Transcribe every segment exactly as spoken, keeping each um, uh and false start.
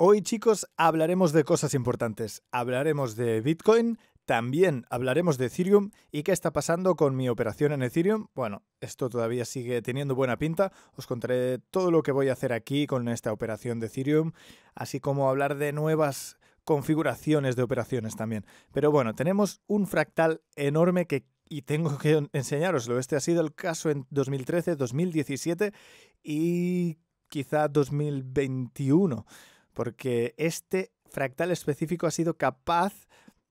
Hoy, chicos, hablaremos de cosas importantes. Hablaremos de Bitcoin, también hablaremos de Ethereum y qué está pasando con mi operación en Ethereum. Bueno, esto todavía sigue teniendo buena pinta. Os contaré todo lo que voy a hacer aquí con esta operación de Ethereum, así como hablar de nuevas configuraciones de operaciones también. Pero bueno, tenemos un fractal enorme que y tengo que enseñároslo. Este ha sido el caso en dos mil trece, dos mil diecisiete y quizá dos mil veintiuno. Porque este fractal específico ha sido capaz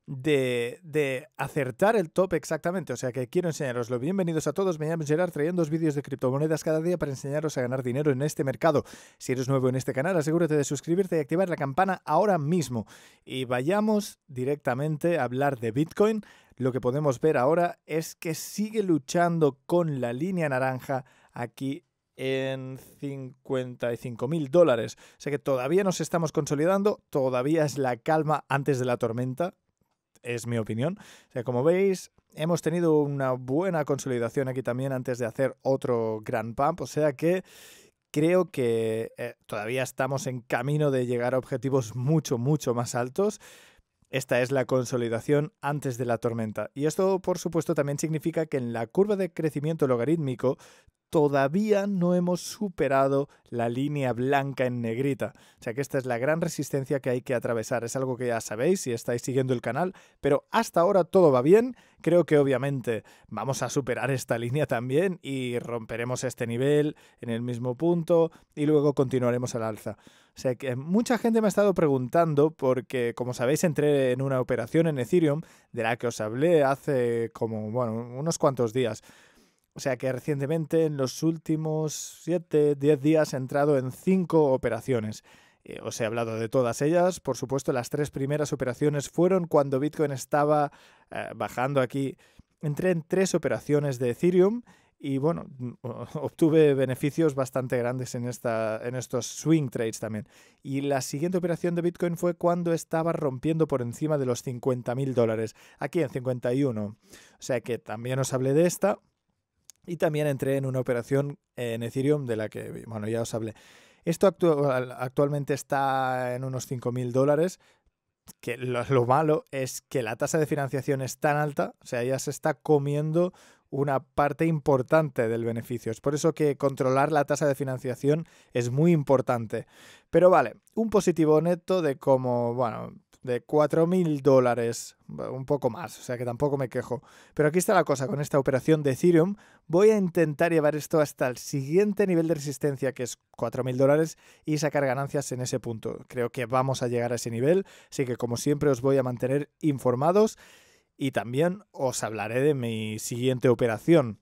de, de acertar el top exactamente. O sea que quiero enseñaroslo. Bienvenidos a todos. Me llamo Gerard, trayendo dos vídeos de criptomonedas cada día para enseñaros a ganar dinero en este mercado. Si eres nuevo en este canal, asegúrate de suscribirte y activar la campana ahora mismo. Y vayamos directamente a hablar de Bitcoin. Lo que podemos ver ahora es que sigue luchando con la línea naranja aquí en cincuenta y cinco mil dólares. O sea que todavía nos estamos consolidando, todavía es la calma antes de la tormenta, es mi opinión. O sea, como veis, hemos tenido una buena consolidación aquí también antes de hacer otro gran pump, o sea que creo que eh, todavía estamos en camino de llegar a objetivos mucho, mucho más altos. Esta es la consolidación antes de la tormenta. Y esto, por supuesto, también significa que en la curva de crecimiento logarítmico todavía no hemos superado la línea blanca en negrita. O sea que esta es la gran resistencia que hay que atravesar. Es algo que ya sabéis si estáis siguiendo el canal, pero hasta ahora todo va bien. Creo que obviamente vamos a superar esta línea también y romperemos este nivel en el mismo punto y luego continuaremos al alza. O sea que mucha gente me ha estado preguntando porque, como sabéis, entré en una operación en Ethereum de la que os hablé hace como, bueno, unos cuantos días. O sea que recientemente, en los últimos siete, diez días, he entrado en cinco operaciones. Eh, os he hablado de todas ellas. Por supuesto, las tres primeras operaciones fueron cuando Bitcoin estaba eh, bajando aquí. Entré en tres operaciones de Ethereum y, bueno, obtuve beneficios bastante grandes en, esta, en estos swing trades también. Y la siguiente operación de Bitcoin fue cuando estaba rompiendo por encima de los cincuenta mil dólares. Aquí en cincuenta y uno. O sea que también os hablé de esta. Y también entré en una operación en Ethereum de la que, bueno, ya os hablé. Esto actual, actualmente está en unos cinco mil dólares, que lo, lo malo es que la tasa de financiación es tan alta, o sea, ya se está comiendo una parte importante del beneficio. Es por eso que controlar la tasa de financiación es muy importante. Pero vale, un positivo neto de como, bueno, de cuatro mil dólares, un poco más, o sea que tampoco me quejo. Pero aquí está la cosa con esta operación de Ethereum. Voy a intentar llevar esto hasta el siguiente nivel de resistencia, que es cuatro mil dólares, y sacar ganancias en ese punto. Creo que vamos a llegar a ese nivel, así que como siempre os voy a mantener informados y también os hablaré de mi siguiente operación.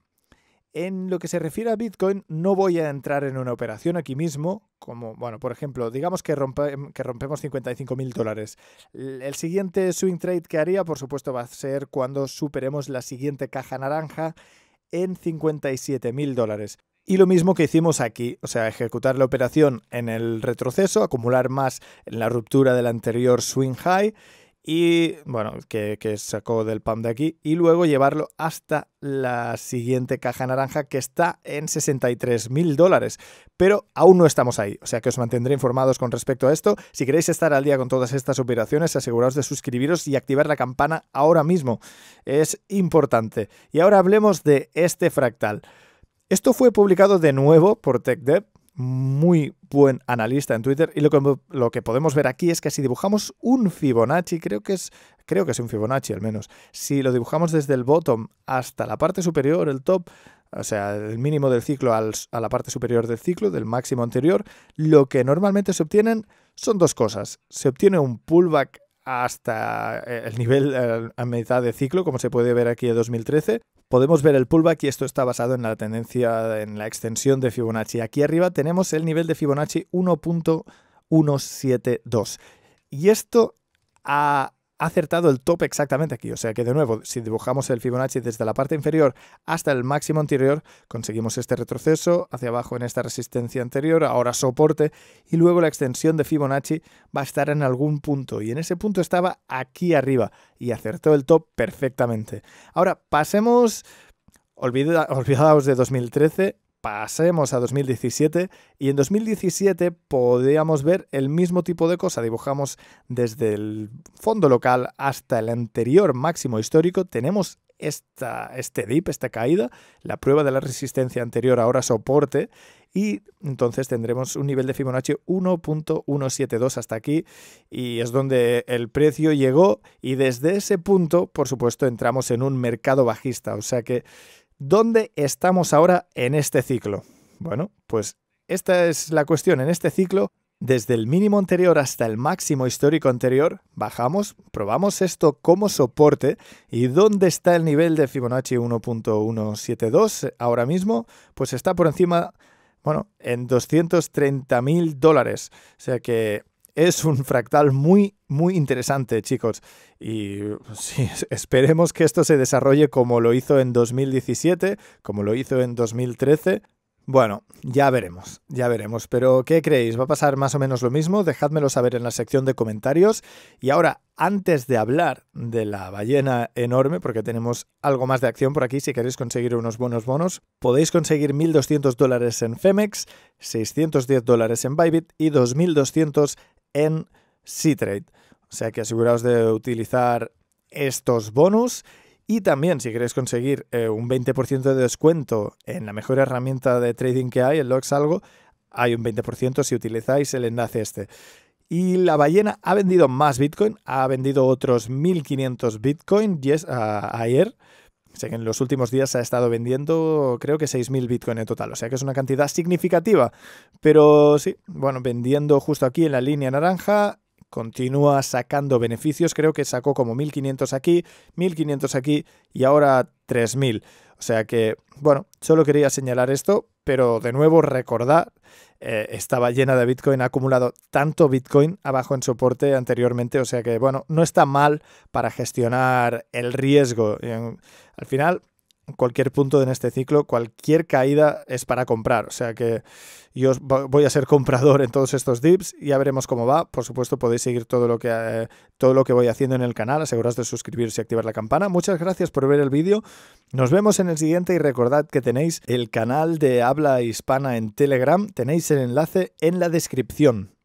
En lo que se refiere a Bitcoin, no voy a entrar en una operación aquí mismo, como, bueno, por ejemplo, digamos que, rompe, que rompemos cincuenta y cinco mil dólares. El siguiente swing trade que haría, por supuesto, va a ser cuando superemos la siguiente caja naranja en cincuenta y siete mil dólares. Y lo mismo que hicimos aquí, o sea, ejecutar la operación en el retroceso, acumular más en la ruptura del anterior swing high, y bueno, que, que sacó del pump de aquí, y luego llevarlo hasta la siguiente caja naranja, que está en sesenta y tres mil dólares, pero aún no estamos ahí, o sea que os mantendré informados con respecto a esto. Si queréis estar al día con todas estas operaciones, aseguraos de suscribiros y activar la campana ahora mismo, es importante. Y ahora hablemos de este fractal. Esto fue publicado de nuevo por TechDev, muy buen analista en Twitter, y lo que, lo que podemos ver aquí es que si dibujamos un Fibonacci, creo que es creo que es un Fibonacci al menos, si lo dibujamos desde el bottom hasta la parte superior, el top, o sea, el mínimo del ciclo al, a la parte superior del ciclo, del máximo anterior, lo que normalmente se obtienen son dos cosas. Se obtiene un pullback hasta el nivel a mitad de ciclo, como se puede ver aquí en dos mil trece. Podemos ver el pullback y esto está basado en la tendencia, en la extensión de Fibonacci. Aquí arriba tenemos el nivel de Fibonacci uno punto uno siete dos. Y esto ha acertado el top exactamente aquí. O sea que, de nuevo, si dibujamos el Fibonacci desde la parte inferior hasta el máximo anterior, conseguimos este retroceso hacia abajo en esta resistencia anterior, ahora soporte, y luego la extensión de Fibonacci va a estar en algún punto. Y en ese punto estaba aquí arriba. Y acertó el top perfectamente. Ahora pasemos, olvida, olvidaos de dos mil trece, pasemos a dos mil diecisiete y en dos mil diecisiete podíamos ver el mismo tipo de cosa. Dibujamos desde el fondo local hasta el anterior máximo histórico. Tenemos esta, este dip, esta caída, la prueba de la resistencia anterior ahora soporte, y entonces tendremos un nivel de Fibonacci uno punto uno siete dos hasta aquí, y es donde el precio llegó, y desde ese punto, por supuesto, entramos en un mercado bajista. O sea que, ¿dónde estamos ahora en este ciclo? Bueno, pues esta es la cuestión. En este ciclo, desde el mínimo anterior hasta el máximo histórico anterior, bajamos, probamos esto como soporte. ¿Y dónde está el nivel de Fibonacci uno punto uno siete dos ahora mismo? Pues está por encima, bueno, en doscientos treinta mil dólares. O sea que es un fractal muy, muy interesante, chicos. Y sí, esperemos que esto se desarrolle como lo hizo en dos mil diecisiete, como lo hizo en dos mil trece... Bueno, ya veremos, ya veremos. Pero, ¿qué creéis? ¿Va a pasar más o menos lo mismo? Dejádmelo saber en la sección de comentarios. Y ahora, antes de hablar de la ballena enorme, porque tenemos algo más de acción por aquí, si queréis conseguir unos buenos bonos, podéis conseguir mil doscientos dólares en Femex, seiscientos diez dólares en Bybit y dos mil doscientos en C-Trade. O sea que aseguraos de utilizar estos bonos. Y también, si queréis conseguir eh, un veinte por ciento de descuento en la mejor herramienta de trading que hay, el LuxAlgo, hay un veinte por ciento si utilizáis el enlace este. Y la ballena ha vendido más Bitcoin, ha vendido otros mil quinientos Bitcoin yes, a, ayer. O sea que en los últimos días ha estado vendiendo, creo que seis mil Bitcoin en total. O sea que es una cantidad significativa. Pero sí, bueno, vendiendo justo aquí en la línea naranja. Continúa sacando beneficios, creo que sacó como mil quinientos aquí, mil quinientos aquí y ahora tres mil. O sea que, bueno, solo quería señalar esto, pero de nuevo recordad, eh, esta ballena de Bitcoin ha acumulado tanto Bitcoin abajo en soporte anteriormente, o sea que, bueno, no está mal para gestionar el riesgo. En, al final, cualquier punto en este ciclo, cualquier caída es para comprar. O sea que yo voy a ser comprador en todos estos dips. Ya veremos cómo va. Por supuesto, podéis seguir todo lo que, eh, todo lo que voy haciendo en el canal. Aseguraos de suscribiros y activar la campana. Muchas gracias por ver el vídeo. Nos vemos en el siguiente y recordad que tenéis el canal de Habla Hispana en Telegram. Tenéis el enlace en la descripción.